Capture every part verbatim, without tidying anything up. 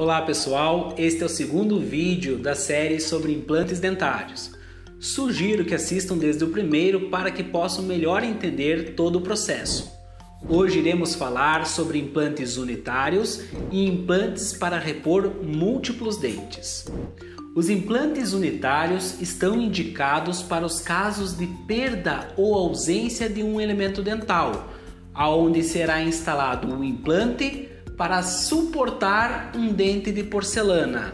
Olá pessoal, este é o segundo vídeo da série sobre implantes dentários. Sugiro que assistam desde o primeiro para que possam melhor entender todo o processo. Hoje iremos falar sobre implantes unitários e implantes para repor múltiplos dentes. Os implantes unitários estão indicados para os casos de perda ou ausência de um elemento dental, aonde será instalado um implante para suportar um dente de porcelana.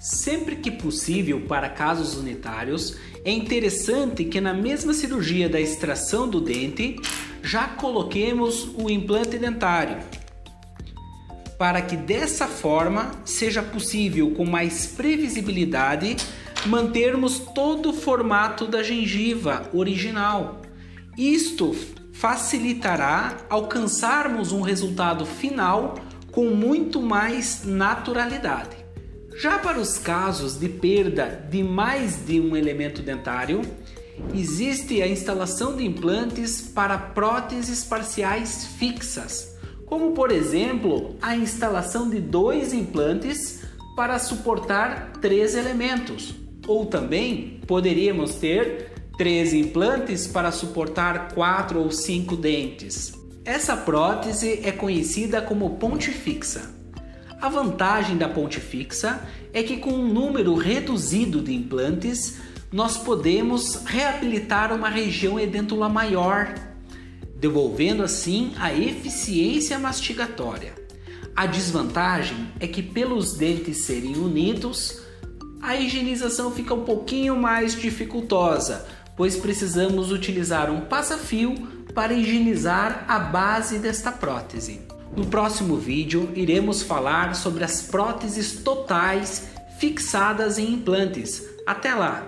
Sempre que possível para casos unitários, é interessante que na mesma cirurgia da extração do dente, já coloquemos o implante dentário, para que dessa forma seja possível com mais previsibilidade mantermos todo o formato da gengiva original. Isto facilitará alcançarmos um resultado final com muito mais naturalidade. Já para os casos de perda de mais de um elemento dentário, existe a instalação de implantes para próteses parciais fixas, como por exemplo a instalação de dois implantes para suportar três elementos, ou também poderíamos ter três implantes para suportar quatro ou cinco dentes. Essa prótese é conhecida como ponte fixa. A vantagem da ponte fixa é que com um número reduzido de implantes, nós podemos reabilitar uma região edêntula maior, devolvendo assim a eficiência mastigatória. A desvantagem é que pelos dentes serem unidos, a higienização fica um pouquinho mais dificultosa, pois precisamos utilizar um passa-fio para higienizar a base desta prótese. No próximo vídeo, iremos falar sobre as próteses totais fixadas em implantes. Até lá!